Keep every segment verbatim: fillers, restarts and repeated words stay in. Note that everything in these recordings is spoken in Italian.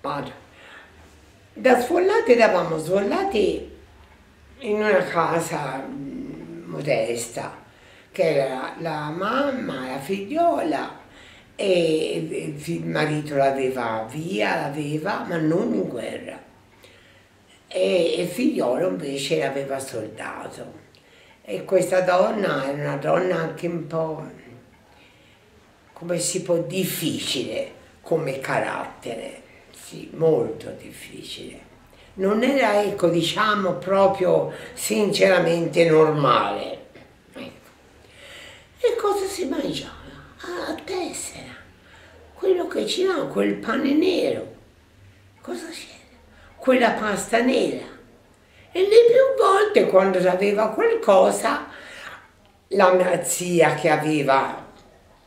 padre. Da sfollati eravamo sfollati in una casa modesta, che era la mamma, la figliola, e il marito l'aveva via, l'aveva, ma non in guerra. E il figliolo invece l'aveva soldato. E questa donna era una donna anche un po', come si può, difficile come carattere, sì, molto difficile. Non era, ecco, diciamo, proprio sinceramente normale. Ecco. E cosa si mangiava? A tessera, quello che c'era, quel pane nero, cosa c'era? Quella pasta nera. E le più volte, quando aveva qualcosa, la mia zia, che aveva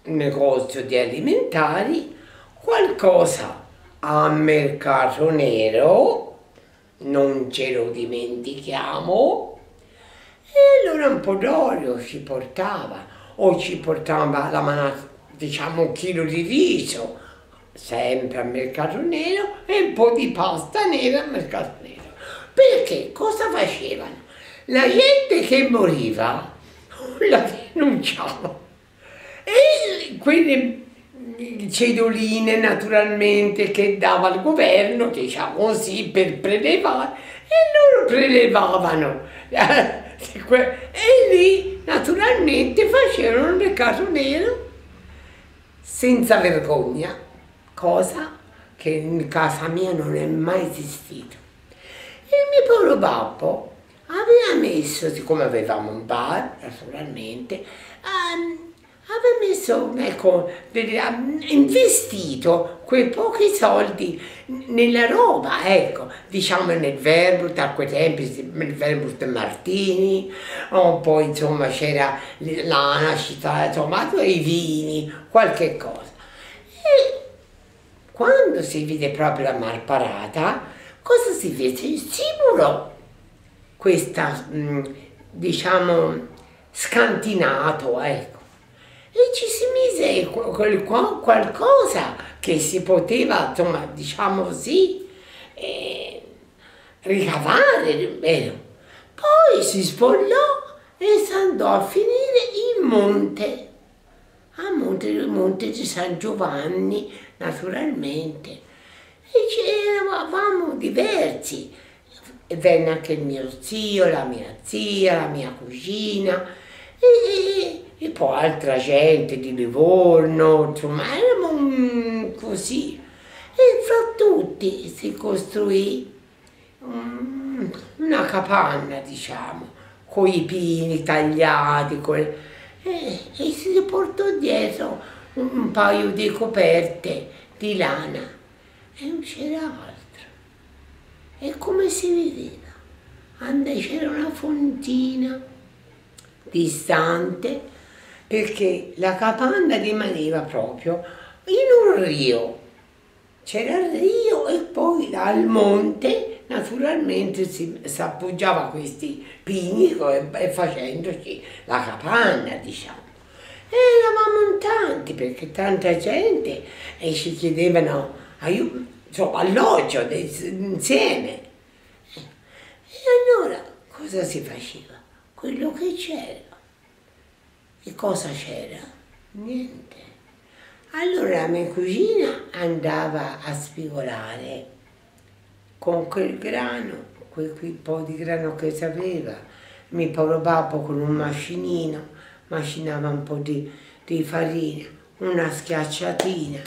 un negozio di alimentari, qualcosa a mercato nero, non ce lo dimentichiamo, e allora un po' d'olio ci portava, o ci portava la manata, diciamo un chilo di riso, sempre a mercato nero, e un po' di pasta nera a mercato nero. Perché? Cosa facevano? La gente che moriva la denunciava, e quelle cedoline naturalmente che dava il governo, diciamo così, per prelevare, e loro prelevavano, e lì naturalmente facevano il mercato nero senza vergogna, cosa che in casa mia non è mai esistita. Il mio povero babbo aveva messo, siccome avevamo un bar, naturalmente, um, aveva messo, ecco, investito quei pochi soldi nella roba, ecco, diciamo nel Verbut, a quei tempi, nel Verbut Martini, oh, poi insomma c'era l'anaci, insomma, i vini, qualche cosa. E quando si vide proprio la malparata, cosa si fece? Si murò questa, diciamo, scantinato, ecco, e ci si mise qualcosa che si poteva, insomma, diciamo così, eh, ricavare, vero? Poi si sfollò e si andò a finire in monte, a monte, il monte di San Giovanni, naturalmente. E eravamo diversi, e venne anche il mio zio, la mia zia, la mia cugina, e, e, e poi altra gente di Livorno, insomma, eravamo così. E fra tutti si costruì una capanna, diciamo, con i pini tagliati, con... e, e si portò dietro un, un paio di coperte di lana. E non c'era altro. E come si vedeva? C'era una fontina distante, perché la capanna rimaneva proprio in un rio. C'era il rio, e poi al monte naturalmente si, si appoggiava a questi pini e, e facendoci la capanna, diciamo. E eravamo in tanti, perché tanta gente, e ci chiedevano aiuto, insomma, alloggio insieme. E allora cosa si faceva? Quello che c'era. E cosa c'era? Niente. Allora la mia cugina andava a spigolare con quel grano, quel, quel po' di grano che sapeva. Il mio povero babbo con un macinino macinava un po' di, di farina, una schiacciatina,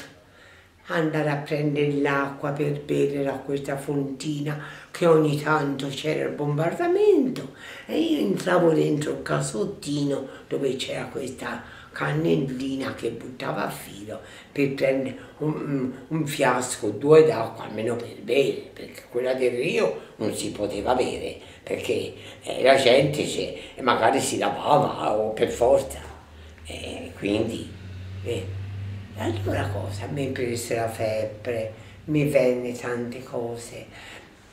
andare a prendere l'acqua per bere da questa fontina, che ogni tanto c'era il bombardamento, e io entravo dentro il casottino dove c'era questa cannellina che buttava a filo per prendere un, un fiasco, due d'acqua almeno per bere, perché quella del rio non si poteva bere, perché eh, la gente magari si lavava o per forza, eh, quindi... Eh. Allora cosa? Mi prese la febbre, mi venne tante cose,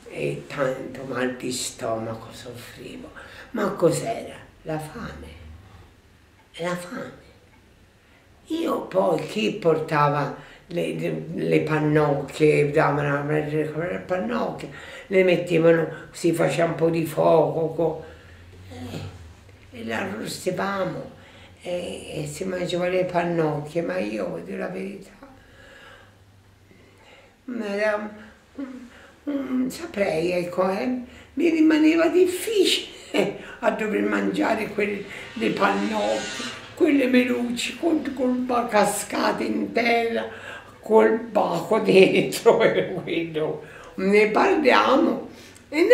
e tanto mal di stomaco soffrivo. Ma cos'era? La fame. La fame. Io poi, chi portava le, le pannocchie, davano le pannocchie, le mettevano, si faceva un po' di fuoco eh, e le arrostivamo e, e si mangiava le pannocchie, ma io devo dire la verità, un, un, saprei, ecco, eh, mi rimaneva difficile a dover mangiare quelle, le pannocchie, quelle melucce con, con la cascata in terra, col baco dentro e quello. Ne parliamo e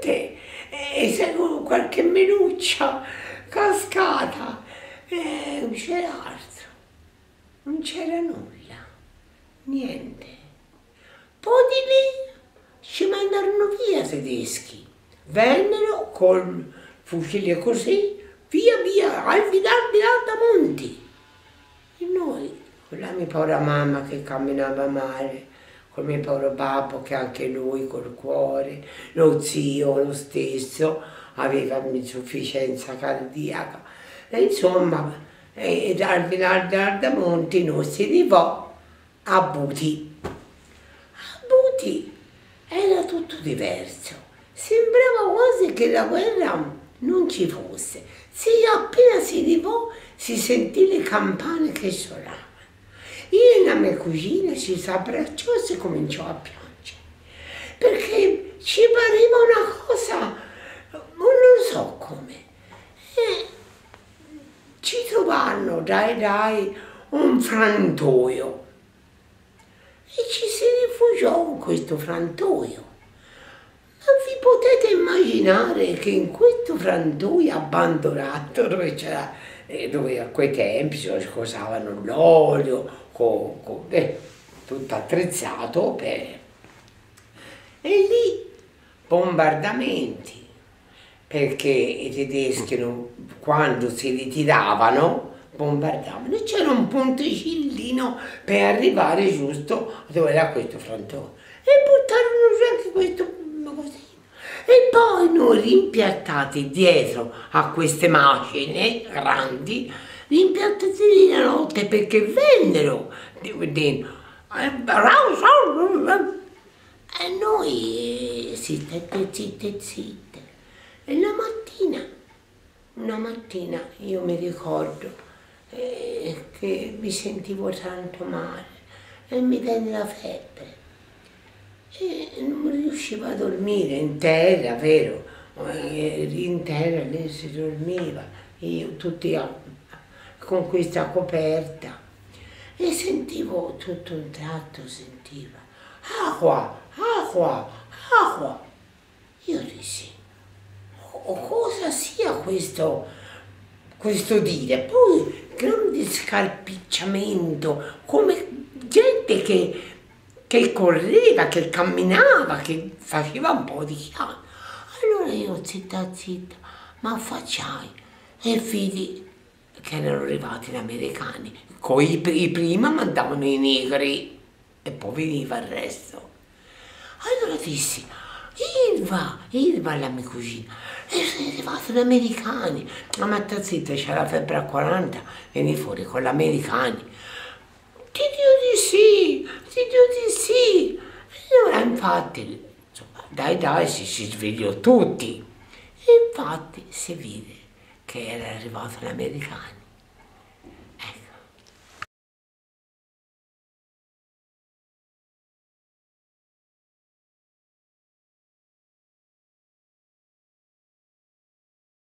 naturalmente eh, se qualche meluccia cascata eh, non c'era altro, non c'era nulla, niente. Poi di lì ci mandarono via i tedeschi, vennero col fucile così, via via, alfidarvi là da monti. E noi, con la mia povera mamma che camminava male, con il mio povero babbo che anche lui col cuore, lo zio lo stesso, aveva un'insufficienza cardiaca. E insomma, e, e alfidarvi là da monti noi si arrivò a Buti. A Buti era tutto diverso, sembrava quasi che la guerra non ci fosse. Sì, appena si arrivò si sentì le campane che suonavano. Io e la mia cugina ci si abbracciò e si cominciò a piangere perché ci pareva una cosa, non so come. E ci trovarono dai dai un frantoio e ci si rifugiò in questo frantoio. Non vi potete immaginare che in questo frantoio abbandonato, dove c'era, dove a quei tempi si scosavano l'olio, con, con, eh, tutto attrezzato per... E lì bombardamenti, perché i tedeschi non, quando si ritiravano bombardavano e c'era un ponticillino per arrivare giusto dove era questo frantoio e buttarono giù anche questo. E poi noi rimpiattati dietro a queste macine grandi, rimpiattati lì la notte perché vennero e noi zitte, zitte, zitte. E la mattina, una mattina io mi ricordo eh, che mi sentivo tanto male e mi venne la febbre. E non riusciva a dormire in terra, vero? In terra lei si dormiva, io tutti con questa coperta. E sentivo tutto un tratto, sentiva acqua, acqua, acqua. Io dissi, oh, cosa sia questo, questo dire? Poi grande scarpicciamento, come gente che... che correva, che camminava, che faceva un po' di chiaro. Allora io zitta zitta, ma affacciai e vidi che erano arrivati gli americani. Coi prima mandavano i negri e poi veniva il resto. Allora dissi, Irva, Irva la mia cugina, e sono arrivati gli americani. La matta zitta, c'era la febbre a quaranta, vieni fuori con gli americani. Ti dico di sì, ti dico di sì. Allora infatti, insomma, dai dai, si, si svegliò tutti. E infatti si vide che era arrivato gli americani.